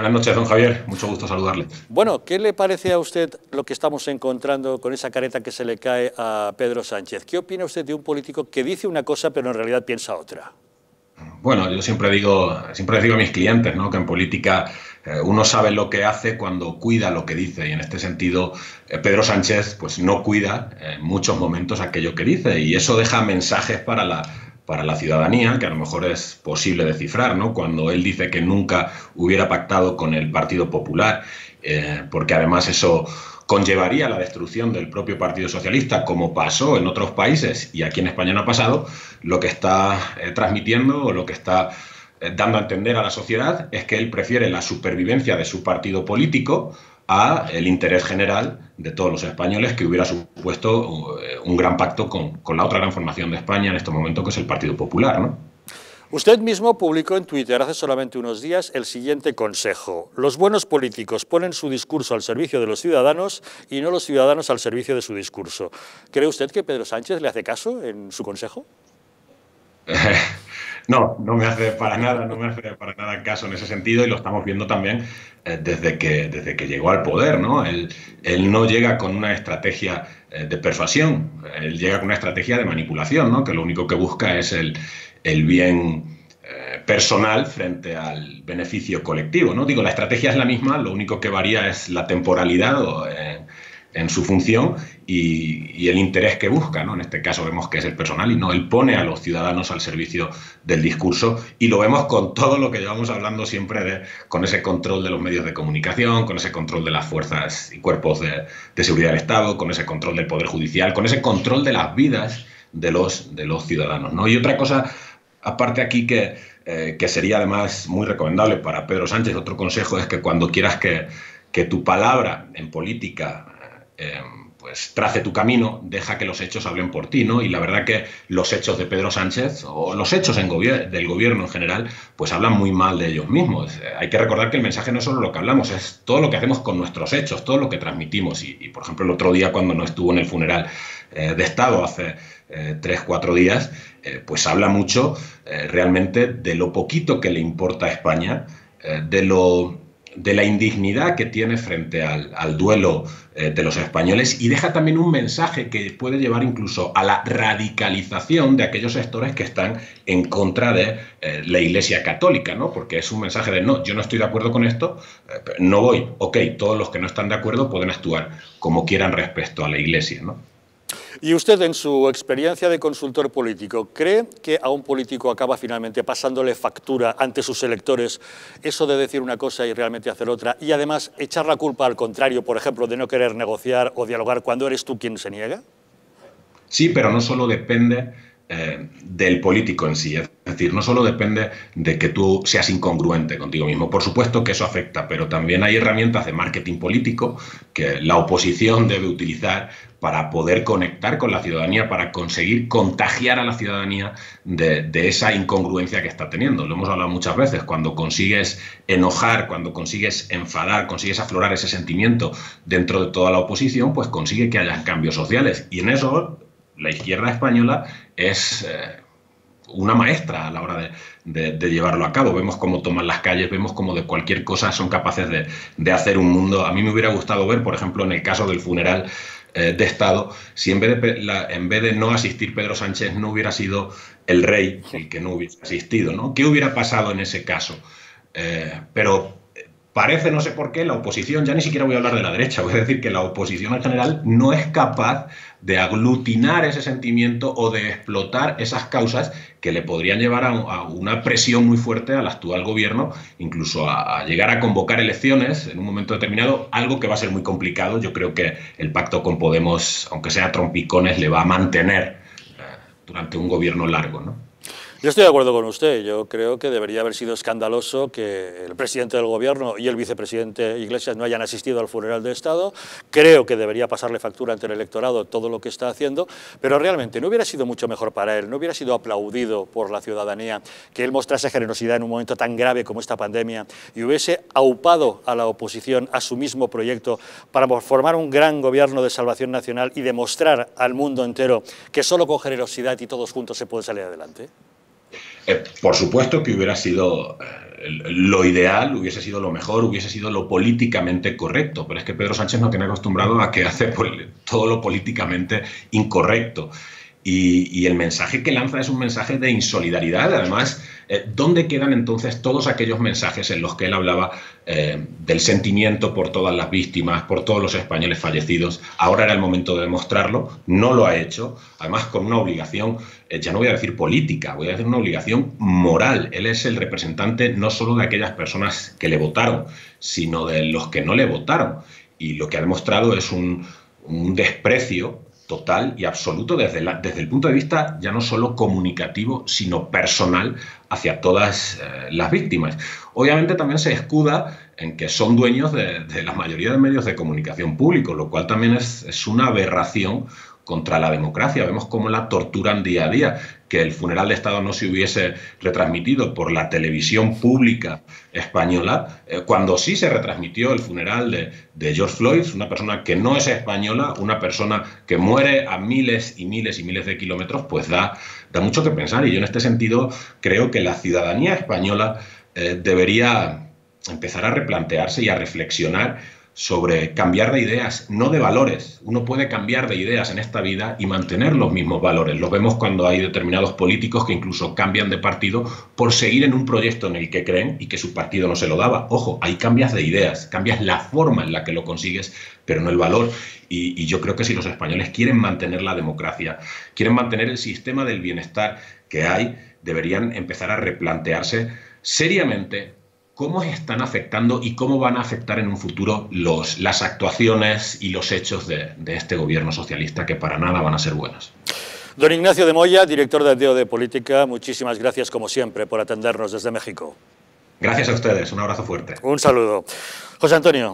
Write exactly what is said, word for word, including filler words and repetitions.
Buenas noches, don Javier. Mucho gusto saludarle. Bueno, ¿qué le parece a usted lo que estamos encontrando con esa careta que se le cae a Pedro Sánchez? ¿Qué opina usted de un político que dice una cosa pero en realidad piensa otra? Bueno, yo siempre digo, siempre digo a mis clientes, ¿no?, que en política eh, uno sabe lo que hace cuando cuida lo que dice, y en este sentido eh, Pedro Sánchez pues no cuida en muchos momentos aquello que dice, y eso deja mensajes para la para la ciudadanía, que a lo mejor es posible descifrar, ¿no?, cuando él dice que nunca hubiera pactado con el Partido Popular, eh, porque además eso conllevaría la destrucción del propio Partido Socialista, como pasó en otros países y aquí en España no ha pasado. Lo que está eh, transmitiendo o lo que está eh, dando a entender a la sociedad es que él prefiere la supervivencia de su partido político a el interés general de todos los españoles, que hubiera supuesto un gran pacto con, con la otra gran formación de España en este momento, que es el Partido Popular, ¿no? Usted mismo publicó en Twitter hace solamente unos días el siguiente consejo: los buenos políticos ponen su discurso al servicio de los ciudadanos y no los ciudadanos al servicio de su discurso. ¿Cree usted que Pedro Sánchez le hace caso en su consejo? No, no me hace para nada, no me hace para nada caso en ese sentido, y lo estamos viendo también eh, desde que, desde que llegó al poder, ¿no? Él, él no llega con una estrategia eh, de persuasión, él llega con una estrategia de manipulación, ¿no?, que lo único que busca es el, el bien eh, personal frente al beneficio colectivo, ¿no? Digo, la estrategia es la misma, lo único que varía es la temporalidad o, eh, en su función y, y el interés que busca, ¿no? En este caso vemos que es el personal y no, él pone a los ciudadanos al servicio del discurso, y lo vemos con todo lo que llevamos hablando siempre, de, con ese control de los medios de comunicación, con ese control de las fuerzas y cuerpos de, de seguridad del Estado, con ese control del Poder Judicial, con ese control de las vidas de los, de los ciudadanos, ¿no? Y otra cosa aparte aquí que, eh, que sería además muy recomendable para Pedro Sánchez, otro consejo, es que cuando quieras que, que tu palabra en política Eh, pues trace tu camino, deja que los hechos hablen por ti, ¿no? Y la verdad que los hechos de Pedro Sánchez, o los hechos en gobier- del gobierno en general, pues hablan muy mal de ellos mismos. Eh, hay que recordar que el mensaje no es solo lo que hablamos, es todo lo que hacemos con nuestros hechos, todo lo que transmitimos. Y, y por ejemplo, el otro día, cuando no estuvo en el funeral eh, de Estado hace eh, tres, cuatro días, eh, pues habla mucho eh, realmente de lo poquito que le importa a España, eh, de lo... de la indignidad que tiene frente al, al duelo eh, de los españoles, y deja también un mensaje que puede llevar incluso a la radicalización de aquellos sectores que están en contra de eh, la Iglesia Católica, ¿no? Porque es un mensaje de no, yo no estoy de acuerdo con esto, eh, no voy. Ok, todos los que no están de acuerdo pueden actuar como quieran respecto a la Iglesia, ¿no? Y usted, en su experiencia de consultor político, ¿cree que a un político acaba finalmente pasándole factura ante sus electores eso de decir una cosa y realmente hacer otra, y además echar la culpa al contrario, por ejemplo, de no querer negociar o dialogar cuando eres tú quien se niega? Sí, pero no solo depende eh, del político en sí. Es decir, no solo depende de que tú seas incongruente contigo mismo. Por supuesto que eso afecta, pero también hay herramientas de marketing político que la oposición debe utilizar para poder conectar con la ciudadanía, para conseguir contagiar a la ciudadanía de, de esa incongruencia que está teniendo. Lo hemos hablado muchas veces, cuando consigues enojar, cuando consigues enfadar, consigues aflorar ese sentimiento dentro de toda la oposición, pues consigue que haya cambios sociales. Y en eso la izquierda española es eh, una maestra a la hora de, de, de llevarlo a cabo. Vemos cómo toman las calles, vemos cómo de cualquier cosa son capaces de, de hacer un mundo. A mí me hubiera gustado ver, por ejemplo, en el caso del funeral de Estado, si en vez de, la, en vez de no asistir Pedro Sánchez no hubiera sido el rey el que no hubiese asistido, ¿no? ¿Qué hubiera pasado en ese caso? Eh, pero parece, no sé por qué, la oposición, ya ni siquiera voy a hablar de la derecha, voy a decir que la oposición en general no es capaz de aglutinar ese sentimiento o de explotar esas causas que le podrían llevar a, a una presión muy fuerte al actual gobierno, incluso a, a llegar a convocar elecciones en un momento determinado, algo que va a ser muy complicado. Yo creo que el pacto con Podemos, aunque sea a trompicones, le va a mantener eh, durante un gobierno largo, ¿no? Yo estoy de acuerdo con usted. Yo creo que debería haber sido escandaloso que el presidente del gobierno y el vicepresidente Iglesias no hayan asistido al funeral de Estado. Creo que debería pasarle factura ante el electorado todo lo que está haciendo, pero realmente no hubiera sido mucho mejor para él, no hubiera sido aplaudido por la ciudadanía que él mostrase generosidad en un momento tan grave como esta pandemia y hubiese aupado a la oposición a su mismo proyecto para formar un gran gobierno de salvación nacional y demostrar al mundo entero que solo con generosidad y todos juntos se puede salir adelante. Eh, por supuesto que hubiera sido eh, lo ideal, hubiese sido lo mejor, hubiese sido lo políticamente correcto, pero es que Pedro Sánchez nos tiene acostumbrado a que hace todo lo políticamente incorrecto. Y, y el mensaje que lanza es un mensaje de insolidaridad. Además, eh, ¿dónde quedan entonces todos aquellos mensajes en los que él hablaba eh, del sentimiento por todas las víctimas, por todos los españoles fallecidos? Ahora era el momento de demostrarlo, no lo ha hecho, además con una obligación, eh, ya no voy a decir política, voy a decir una obligación moral. Él es el representante no solo de aquellas personas que le votaron, sino de los que no le votaron. Y lo que ha demostrado es un, un desprecio total y absoluto desde, la, desde el punto de vista ya no solo comunicativo, sino personal hacia todas eh, las víctimas. Obviamente también se escuda en que son dueños de, de la mayoría de medios de comunicación públicos, lo cual también es, es una aberración contra la democracia. Vemos cómo la torturan día a día, que el funeral de Estado no se hubiese retransmitido por la televisión pública española, eh, cuando sí se retransmitió el funeral de, de George Floyd, una persona que no es española, una persona que muere a miles y miles y miles de kilómetros, pues da, da mucho que pensar. Y yo en este sentido creo que la ciudadanía española eh, debería empezar a replantearse y a reflexionar sobre cambiar de ideas, no de valores. Uno puede cambiar de ideas en esta vida y mantener los mismos valores. Lo vemos cuando hay determinados políticos que incluso cambian de partido por seguir en un proyecto en el que creen y que su partido no se lo daba. Ojo, ahí cambias de ideas, cambias la forma en la que lo consigues, pero no el valor. Y, y yo creo que si los españoles quieren mantener la democracia, quieren mantener el sistema del bienestar que hay, deberían empezar a replantearse seriamente cómo están afectando y cómo van a afectar en un futuro los, las actuaciones y los hechos de, de este gobierno socialista, que para nada van a ser buenos. Don Ignacio de Moya, director de ADEO de Política, muchísimas gracias como siempre por atendernos desde México. Gracias a ustedes, un abrazo fuerte. Un saludo. José Antonio.